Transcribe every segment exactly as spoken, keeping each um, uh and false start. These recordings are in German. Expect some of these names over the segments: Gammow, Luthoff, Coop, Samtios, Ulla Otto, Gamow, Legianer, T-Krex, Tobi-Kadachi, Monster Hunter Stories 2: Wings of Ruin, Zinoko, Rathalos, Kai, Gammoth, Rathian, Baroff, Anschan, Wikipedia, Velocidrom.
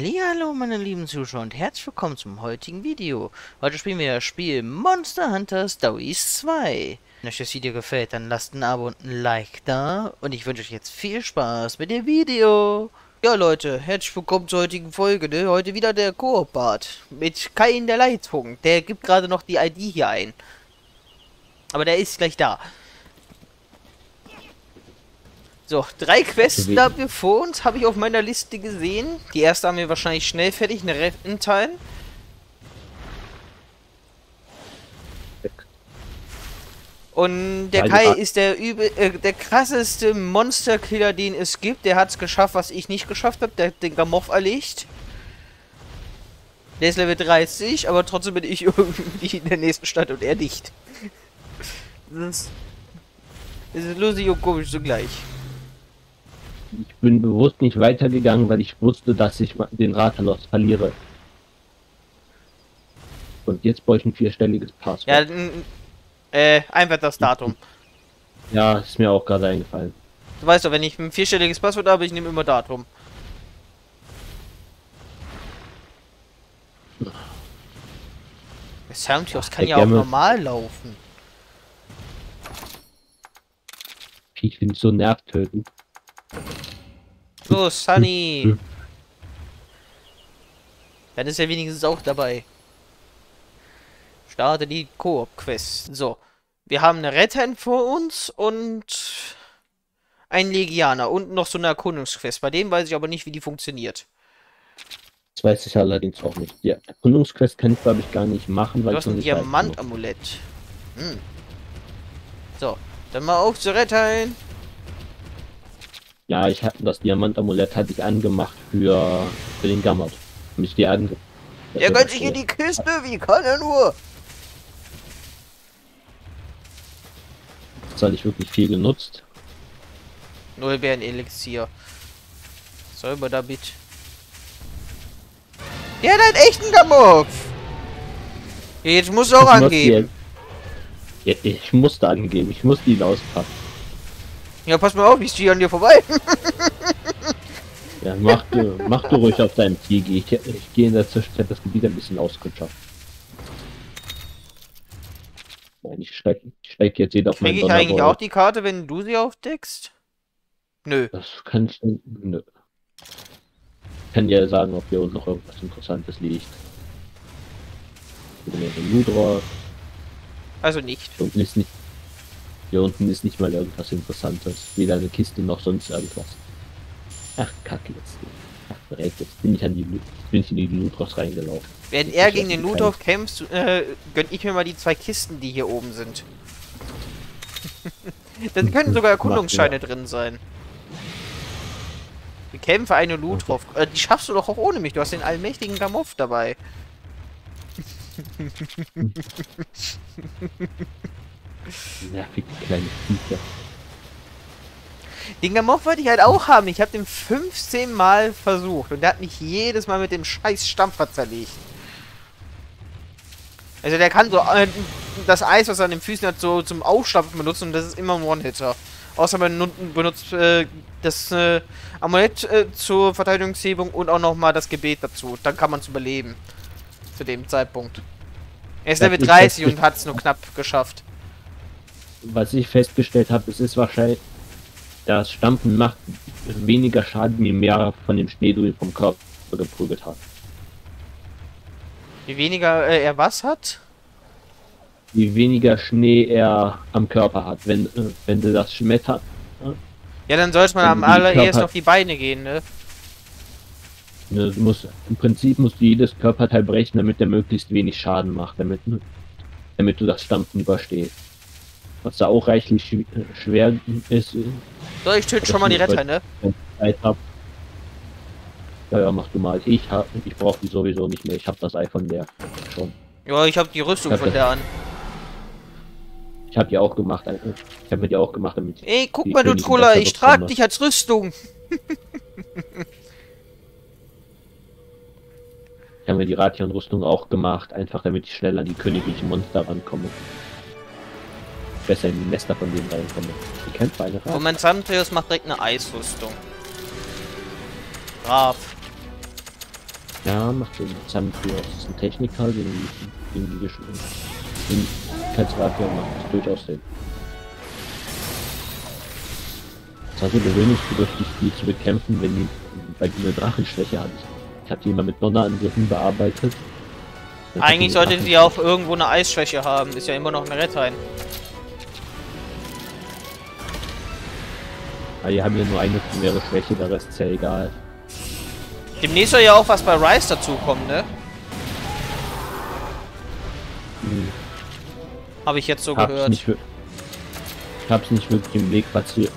Hallo meine lieben Zuschauer und herzlich willkommen zum heutigen Video. Heute spielen wir das Spiel Monster Hunter Stories zwei. Wenn euch das Video gefällt, dann lasst ein Abo und ein Like da. Und ich wünsche euch jetzt viel Spaß mit dem Video. Ja Leute, herzlich willkommen zur heutigen Folge. Ne? Heute wieder der Koop-Part mit Kai in der Leitung. Der gibt gerade noch die I D hier ein. Aber der ist gleich da. So, drei Quests haben wir vor uns, habe ich auf meiner Liste gesehen. Die erste haben wir wahrscheinlich schnell fertig, eine Rententeil. Und der Kai ist der übel, äh, der krasseste Monsterkiller, den es gibt. Der hat es geschafft, was ich nicht geschafft habe. Der hat den Gammow erlegt. Der ist Level dreißig, aber trotzdem bin ich irgendwie in der nächsten Stadt und er nicht. Das ist lustig und komisch zugleich. Ich bin bewusst nicht weitergegangen, weil ich wusste, dass ich den Rathalos verliere. Und jetzt brauche ich ein vierstelliges Passwort. Ja, äh, einfach das Datum. Ja, ist mir auch gerade eingefallen. Du weißt doch, wenn ich ein vierstelliges Passwort habe, ich nehme immer Datum. Der Samtios kann ja auch normal laufen. Ich bin so nervtötend. So, Sunny! Dann ist er wenigstens auch dabei. Starte die Koop-Quest. So, wir haben eine Rathian vor uns und einen Legianer und noch so eine Erkundungsquest. Bei dem weiß ich aber nicht, wie die funktioniert. Das weiß ich allerdings auch nicht. Die Erkundungsquest kann ich, glaube ich, gar nicht machen, weil du hast ein Diamantamulett. Hm. So, dann mal auf zu Rathian! Ja, ich hatte das Diamantamulett hatte ich angemacht für, für den Gammow. Mich die ange. Der gönnt sich in die Kiste, wie kann er nur? Das hatte ich wirklich viel genutzt. Nullbeeren-Elixier. Soll man damit? Der hat einen echten Gammow! Jetzt muss auch ich angeben. Muss die, ich musste angeben, ich musste ihn auspacken. Ja, pass mal auf, ich stehe an dir vorbei. Ja, mach du, mach du ruhig auf deinem Tier. Ich, ich gehe in der Zwischenzeit das Gebiet ein bisschen auskundschaften. Nein, ich steige steig jetzt jeder auf meinen Sonderbohrer. Krieg ich eigentlich auch die Karte, wenn du sie aufdeckst? Nö. Das kann ich nicht. Nö. Ich kann dir sagen, ob hier unten noch irgendwas Interessantes liegt. Also nicht. Und ist nicht. Hier unten ist nicht mal irgendwas Interessantes. Weder eine Kiste noch sonst irgendwas. Ach, kacke jetzt. Ach, direkt. Jetzt bin ich an die, bin ich in die Luthoff reingelaufen. Wenn er gegen den Luthoff kämpft, äh, gönn ich mir mal die zwei Kisten, die hier oben sind. Dann können sogar Erkundungsscheine drin sein. Bekämpfe eine Luthoff. Äh, die schaffst du doch auch ohne mich. Du hast den allmächtigen Gammow dabei. Nervig, die kleine Viecher. Den Gammow wollte ich halt auch haben. Ich habe den fünfzehn Mal versucht. Und der hat mich jedes Mal mit dem scheiß Stampfer zerlegt. Also der kann so äh, das Eis, was er an den Füßen hat, so zum Aufstampfen benutzen. Und das ist immer ein One-Hitter. Außer man benutzt äh, das äh, Amulett äh, zur Verteidigungshebung und auch nochmal das Gebet dazu. Dann kann man es überleben. Zu dem Zeitpunkt. Er ist Level dreißig und hat es nur knapp geschafft. Was ich festgestellt habe, es ist wahrscheinlich, das Stampfen macht weniger Schaden, je mehr von dem Schnee du vom Körper geprügelt hast. Je weniger äh, er was hat? Je weniger Schnee er am Körper hat, wenn äh, wenn du das schmettert. Ne? Ja, dann sollte man am allererst auf die Beine gehen, ne? Ne, du musst, im Prinzip musst du jedes Körperteil brechen, damit der möglichst wenig Schaden macht, damit, ne, damit du das Stampfen überstehst. Was da auch reichlich schw schwer ist. So, ich töte schon mal die Rathian, ne? Ja, ja, mach du mal. Ich hab, ich brauche die sowieso nicht mehr. Ich habe das Ei von der schon. Ja, ich habe die Rüstung hab von der an. Ich habe die auch gemacht. Ich habe mir die auch gemacht, damit. Ey, guck mal, du Troller, ich trage dich als Rüstung. Ich habe mir die Rathian-Rüstung auch gemacht, einfach damit ich schneller an die königlichen Monster rankomme. Besser in die Nester von denen reinkommen. Die kämpfen eine Raab. Und mein Samtios macht direkt eine Eisrüstung. Raab. Ja, macht den Samtios. Das ist ein Techniker, den die geschult. Den kannst du Rathian machen, das durchaus Sinn. Es hat mir wenig bedürftig, die zu bekämpfen, wenn die bei dir eine Drachenschwäche hat. Ich habe die immer mit Donnerangriffen bearbeitet. Eigentlich sollten die auch irgendwo eine Eisschwäche haben, ist ja immer noch ein Retthain. Ja, die haben ja nur eine primäre Schwäche, der Rest ist ja egal. Demnächst soll ja auch was bei Rice dazukommen, ne? Hm. Habe ich jetzt so hab's gehört. Nicht ich hab's nicht wirklich im Weg platziert.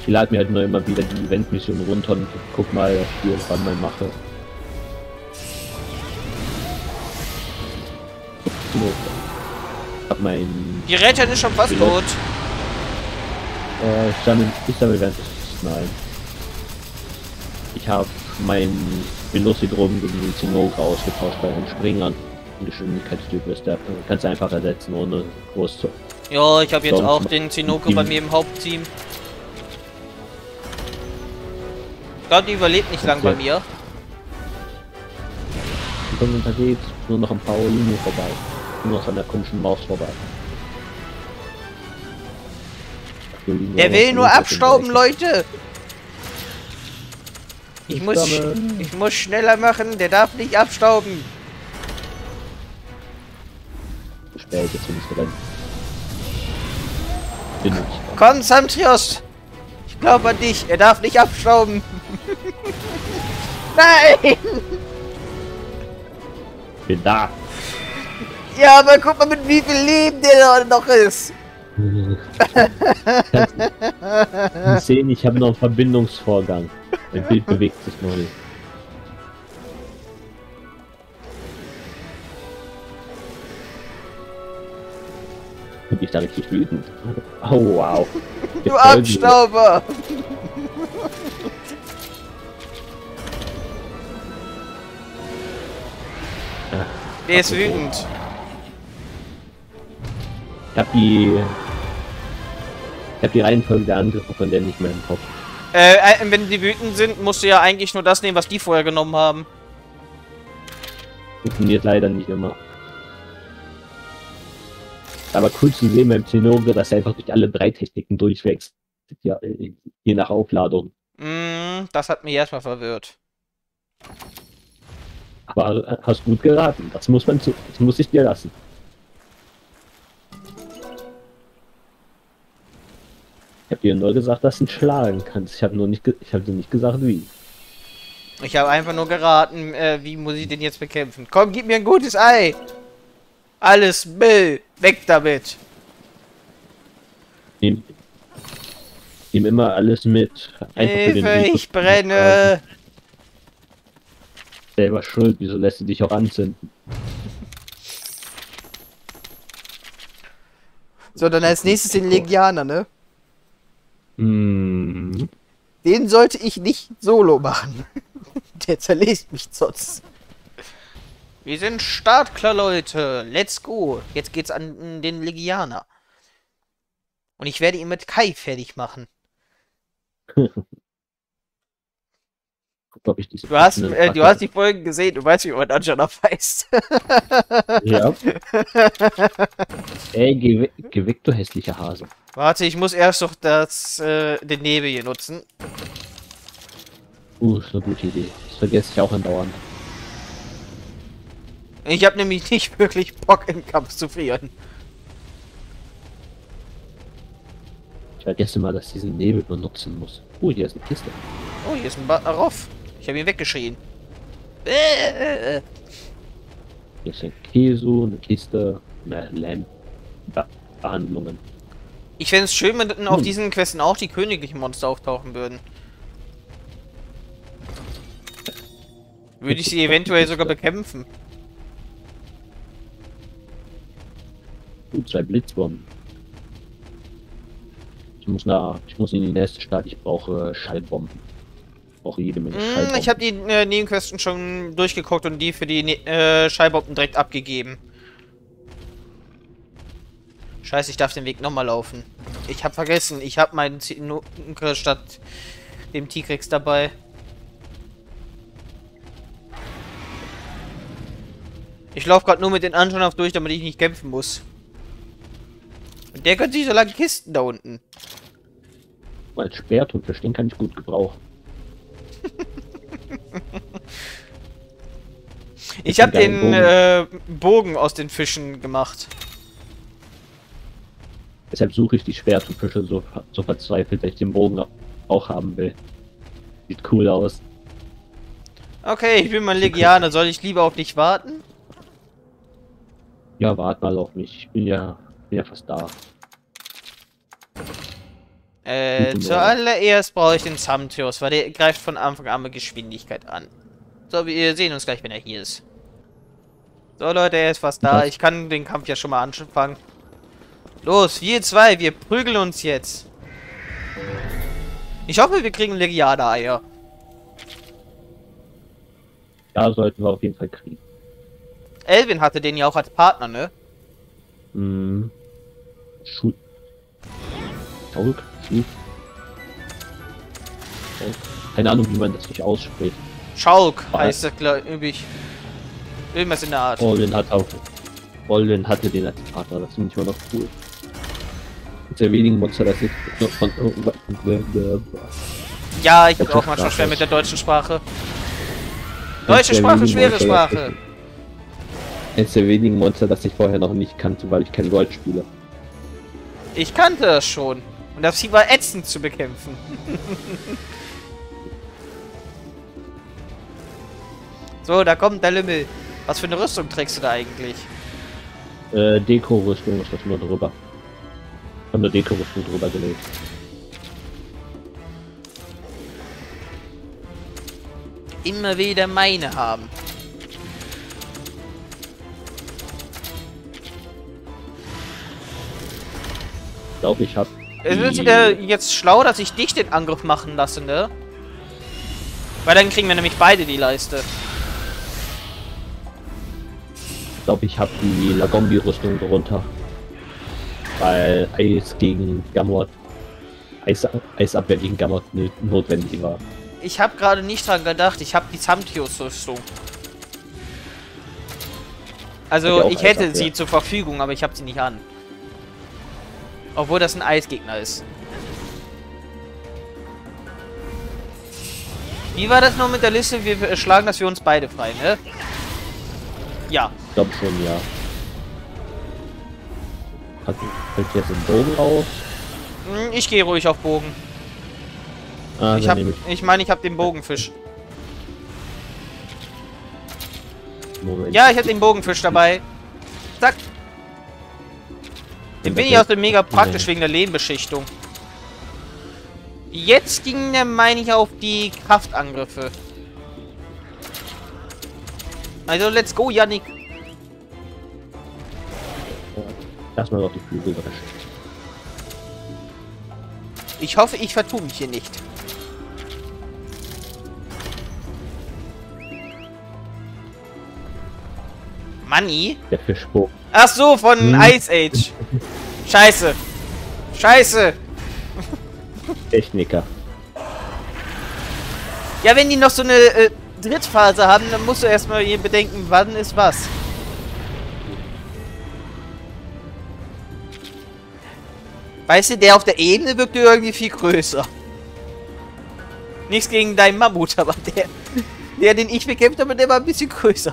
Ich lade mir halt nur immer wieder die Event-Mission runter und guck mal, ob ich irgendwann mal mache. Hab mal in die Rädchen ist schon fast Pilot. Tot. Äh, ich sammle, ich sammle ganz nein. Ich habe meinen Velocidrom gegen den Zinoko ausgetauscht bei den Springern. Die Geschwindigkeitstyp ist der. Kannst du einfach ersetzen ohne groß zu. Ja, ich habe jetzt Storm auch den Zinoko bei mir im Hauptteam. Ich glaube, die überlebt nicht lang bei mir. Die kommen unterwegs, nur noch ein paar Linien vorbei. Nur noch an der komischen Maus vorbei. Der will nur abstauben, Leute! Ich muss, ich muss schneller machen, der darf nicht abstauben! Spät, jetzt bin ich dran. Bin ich. Komm, Samtios! Ich glaube an dich, er darf nicht abstauben! Nein! Bin da! Ja, aber guck mal, mit wie viel Leben der noch ist! Sie sehen, ich habe noch einen Verbindungsvorgang. Mein Bild bewegt sich noch nicht. Bin ich da richtig wütend? Oh wow! Du Abstauber! Der ist wütend. Ich hab die... Ich hab die Reihenfolge der Angriffe von denen nicht mehr im Kopf. Äh, wenn die wütend sind, musst du ja eigentlich nur das nehmen, was die vorher genommen haben. Funktioniert leider nicht immer. Aber cool zu sehen beim Zinoko, dass er einfach durch alle drei Techniken durchwächst. Ja, je nach Aufladung. Mm, das hat mich erstmal verwirrt. Aber hast gut geraten. Das muss man zu, das muss ich dir lassen. Ich hab dir nur gesagt, dass du ihn schlagen kannst. Ich habe nur nicht, ich habe dir nicht gesagt, wie. Ich habe einfach nur geraten, äh, wie muss ich den jetzt bekämpfen? Komm, gib mir ein gutes Ei. Alles Müll, weg damit. Nimm, nimm immer alles mit. Einfach Hilfe, für den ich brenne. Selber schuld. Wieso lässt du dich auch anzünden? So, dann als nächstes den Legianer, ne? Den sollte ich nicht solo machen. Der zerlegt mich sonst. Wir sind startklar, Leute. Let's go. Jetzt geht's an den Legianer. Und ich werde ihn mit Kai fertig machen. Ob ich diese du, hast, äh, du hast die Folgen gesehen. Du weißt, wie man Anschan heißt. Ja. Ey, geh weg, geh weg, du hässlicher Hase. Warte, ich muss erst noch das, äh, den Nebel hier nutzen. Uh, ist eine gute Idee. Das vergesse ich auch andauernd. Ich habe nämlich nicht wirklich Bock, im Kampf zu frieren. Ich vergesse mal, dass ich diesen Nebel benutzen muss. Oh, hier ist eine Kiste. Oh, hier ist ein Baroff. Ich habe ihn weggeschrien. Äh, äh, äh. Hier ist ein Käse, eine Kiste, eine Lämm. Be Behandlungen. Ich fände es schön, wenn hm. auf diesen Questen auch die königlichen Monster auftauchen würden. Würde ich sie eventuell sogar bekämpfen. Gut, zwei Blitzbomben. Ich muss nach, ich muss in die nächste Stadt, ich brauche Schallbomben. Ich brauche jede Menge hm, Schallbomben. Ich habe die äh, Nebenquesten schon durchgeguckt und die für die äh, Schallbomben direkt abgegeben. Scheiße, ich darf den Weg nochmal laufen. Ich habe vergessen, ich habe meinen Zinoko statt dem T-Krex dabei. Ich laufe gerade nur mit den Anschan auf durch, damit ich nicht kämpfen muss. Und der könnte sich so lange Kisten da unten. Weil Speer tut, das Ding kann ich gut gebrauchen. Ich habe den Bogen. Äh, Bogen aus den Fischen gemacht. Deshalb suche ich die Schwertfische so, so verzweifelt, weil ich den Bogen auch haben will. Sieht cool aus. Okay, ich bin mal Legianer. Soll ich lieber auf dich warten? Ja, wart mal auf mich. Ich bin ja, bin ja fast da. Äh, zuallererst brauche ich den Samtios, weil der greift von Anfang an mit Geschwindigkeit an. So, wir sehen uns gleich, wenn er hier ist. So, Leute, er ist fast da. Ich kann den Kampf ja schon mal anfangen. Los, wir zwei, wir prügeln uns jetzt. Ich hoffe, wir kriegen Legianer-Eier. Ja, sollten wir auf jeden Fall kriegen. Elvin hatte den ja auch als Partner, ne? Hm. Schut. Schut. Schut. Keine Ahnung, wie man das nicht ausspricht. Schalk heißt das, glaube ich. Irgendwas in der Art. Bolin hat auch. Bolin hatte den als Partner, das finde ich immer noch cool. Mit der wenigen Monster, das jetzt noch von irgendwas. Ja, ich bin auch manchmal schwer mit der deutschen Sprache. Deutsche Sprache, schwere Sprache. Eines der wenigen Monster, das ich vorher noch nicht kannte, weil ich kein Gold spiele. Ich kannte das schon. Und das Vieh war ätzend zu bekämpfen. So, da kommt der Lümmel. Was für eine Rüstung trägst du da eigentlich? Äh, Deko-Rüstung ist das nur drüber. Ich habe eine Deko-Rüstung drüber gelegt. Immer wieder meine haben. Ich glaube, ich habe... Es wird äh, jetzt schlau, dass ich dich den Angriff machen lasse, ne? Weil dann kriegen wir nämlich beide die Leiste. Ich glaube, ich habe die Lagombi-Rüstung darunter. Weil Eis gegen Gammoth, Eis, Eisabwehr gegen Gammoth notwendig war. Ich habe gerade nicht dran gedacht, ich habe die Samtios-Rüstung. Also, ich hätte sie zur Verfügung, aber ich habe sie nicht an. Obwohl das ein Eisgegner ist. Wie war das noch mit der Liste? Wir schlagen, dass wir uns beide frei, ne? Ja. Ich glaube schon, ja. Hat, fällt jetzt ein Bogen raus? Ich gehe ruhig auf Bogen. Ah, ich meine, ich, ich, mein, ich habe den Bogenfisch. Moment. Ja, ich habe den Bogenfisch dabei. Zack. Den bin ich aus dem mega praktisch wegen der Lehmbeschichtung. Jetzt ging der, meine ich, auf die Kraftangriffe. Also, let's go, Yannick. Lass mal doch die Flügel waschen. Ich hoffe, ich vertue mich hier nicht. Money? Der Fischbogen. Ach so, von hm. Ice Age. Scheiße. Scheiße. Techniker. Ja, wenn die noch so eine... Äh, Drittphase haben, dann musst du erstmal hier bedenken, wann ist was. Weißt du, der auf der Ebene wirkt irgendwie viel größer. Nichts gegen deinen Mammut, aber der, der den ich bekämpft habe, der war ein bisschen größer.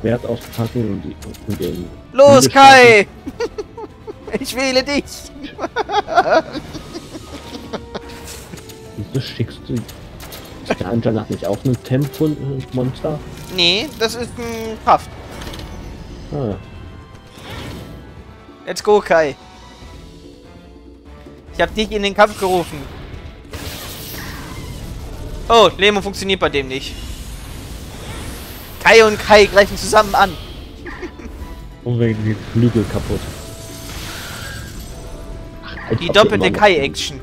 Wert auspacken und den... Los, Kai! Ich wähle dich! Wieso schickst du... Ist der Anschan nicht auch ein Tempo-Monster? Nee, das ist ein Kraft. Ah. Let's go, Kai. Ich hab dich in den Kampf gerufen. Oh, Lemo funktioniert bei dem nicht. Kai und Kai greifen zusammen an. Und wegen den Flügel kaputt. Ach, halt die doppelte Kai-Action.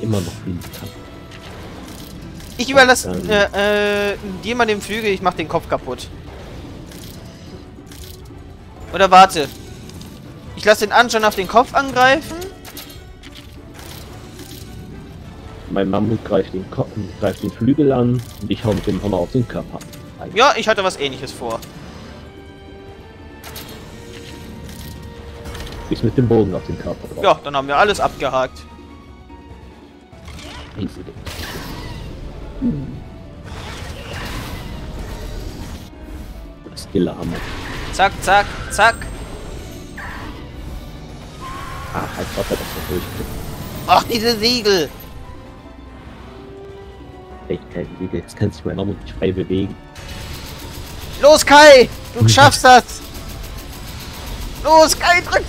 Immer noch fliegen kann. Ich überlasse äh, äh, dir mal den Flügel, ich mach den Kopf kaputt. Oder warte. Ich lasse den Anschan auf den Kopf angreifen. Mein Mammut greift den, Kopf, greift den Flügel an und ich hau mit dem Hammer auf den Körper. Eigentlich. Ja, ich hatte was Ähnliches vor. Ich mit dem Bogen auf den Körper drauf. Ja, dann haben wir alles abgehakt. Easy. Hm. Skillerhammer. Zack, zack, zack. Ach, als ob er das so durchkriegt. Ach, diese Siegel! Jetzt kannst du meinen Arm nicht frei bewegen. Los, Kai! Du schaffst das! Los, Kai, drück!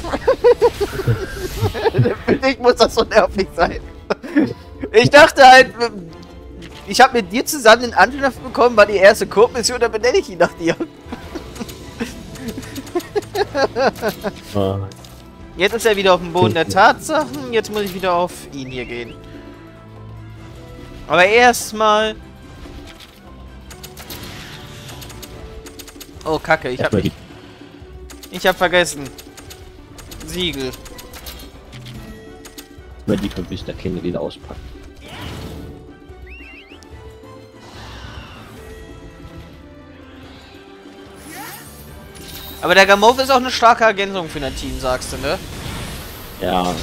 Für dich muss das so nervig sein. Ich dachte halt, ich habe mit dir zusammen den Angriff bekommen, war die erste Coop-Mission, da benenne ich ihn nach dir. Jetzt ist er wieder auf dem Boden der Tatsachen, jetzt muss ich wieder auf ihn hier gehen. Aber erstmal. Oh, Kacke, ich hab. Ich hab vergessen. Siegel. Wenn die von sich der Kinder wieder auspacken. Aber der Gamow ist auch eine starke Ergänzung für dein Team, sagst du, ne? Ja.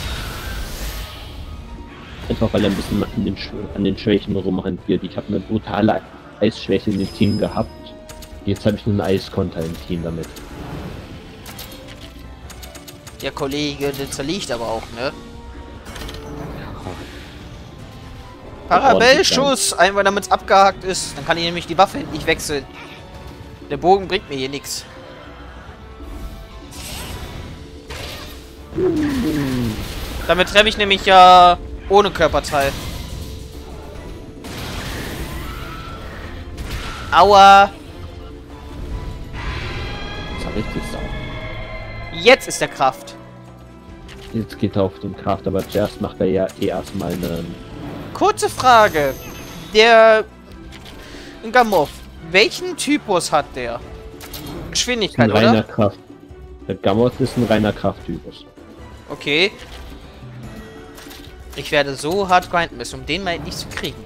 Einfach weil er ein bisschen an den, an den Schwächen rumhantiert. Ich habe eine brutale Eisschwäche in dem Team gehabt. Jetzt habe ich einen Eiskonter im Team damit. Der Kollege, der zerliegt aber auch, ne? Parabellschuss! Einmal damit es abgehakt ist. Dann kann ich nämlich die Waffe nicht wechseln. Der Bogen bringt mir hier nichts. Damit treffe ich nämlich ja... ohne Körperteil. Aua. Das war richtig sauer. Jetzt ist der Kraft. Jetzt geht er auf den Kraft, aber zuerst macht er ja eh erstmal eine... Kurze Frage. Der... Gamow, welchen Typus hat der? Geschwindigkeit, ein reiner oder? Kraft. Der Gamow ist ein reiner Krafttypus. Okay. Ich werde so hart grinden müssen, um den mal nicht zu kriegen.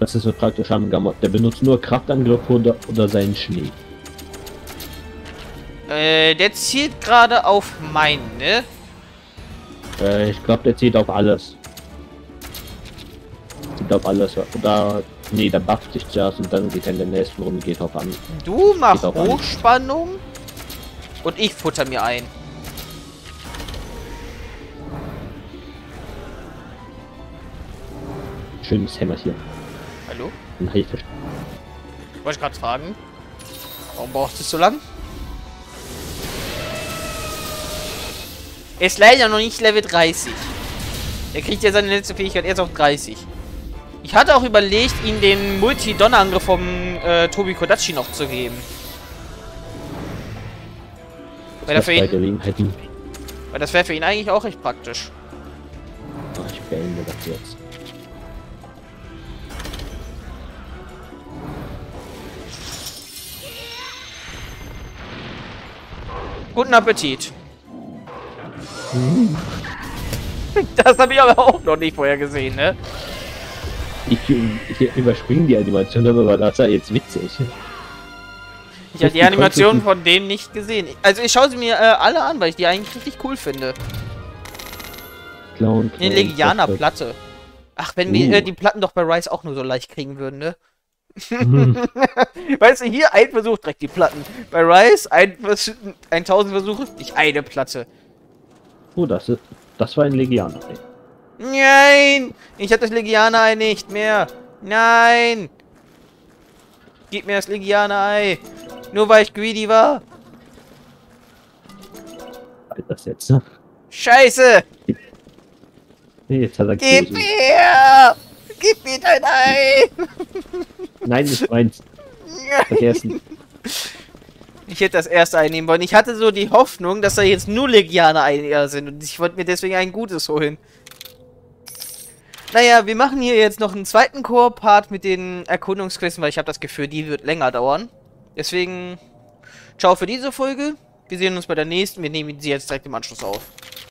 Das ist so praktisch am Gammoth. Der benutzt nur Kraftangriffe oder, oder seinen Schnee. Äh, der zielt gerade auf meinen, ne? Äh, ich glaube, der zielt auf alles. Zielt auf alles. Oder, nee, der bufft sich zuerst und dann geht er in der nächsten Runde geht auf an. Du machst Hochspannung an. Und ich futter mir ein. Schönes Hämmerchen. Hallo? Nein, ich wollte gerade fragen. Warum braucht es so lang? Er ist leider noch nicht Level dreißig. Er kriegt ja seine letzte Fähigkeit erst auf dreißig. Ich hatte auch überlegt, ihm den Multi-Donner-Angriff vom äh, Tobi-Kadachi noch zu geben. Weil, das ihn, weil das wäre für ihn eigentlich auch recht praktisch. Ach, ich beende das jetzt. Guten Appetit. Das habe ich aber auch noch nicht vorher gesehen, ne? Ich, ich überspringe die Animation, aber das war jetzt witzig. Ich habe die Animation von dem nicht gesehen. Also ich schaue sie mir äh, alle an, weil ich die eigentlich richtig cool finde. Clown, Clown, eine Legianer Platte. Ach, wenn uh. wir äh, die Platten doch bei Rise auch nur so leicht kriegen würden, ne? Hm. Weißt du, hier ein Versuch direkt die Platten. Bei Rise ein Vers tausend Versuche, nicht eine Platte. Oh, das ist, das war ein Legianer. Ey. Nein, ich habe das Legianer-Ei nicht mehr. Nein, gib mir das Legianer-Ei. Nur weil ich greedy war. Das jetzt? Ne? Scheiße. Jetzt hat er gib gewesen. Mir! Gib mir dein Ei! Nein, ich mein's. Vergessen. Ich hätte das erste Ei nehmen wollen. Ich hatte so die Hoffnung, dass da jetzt nur Legianer-Eier sind und ich wollte mir deswegen ein gutes holen. Naja, wir machen hier jetzt noch einen zweiten Koop-Part mit den Erkundungsquests, weil ich habe das Gefühl, die wird länger dauern. Deswegen, ciao für diese Folge. Wir sehen uns bei der nächsten. Wir nehmen sie jetzt direkt im Anschluss auf.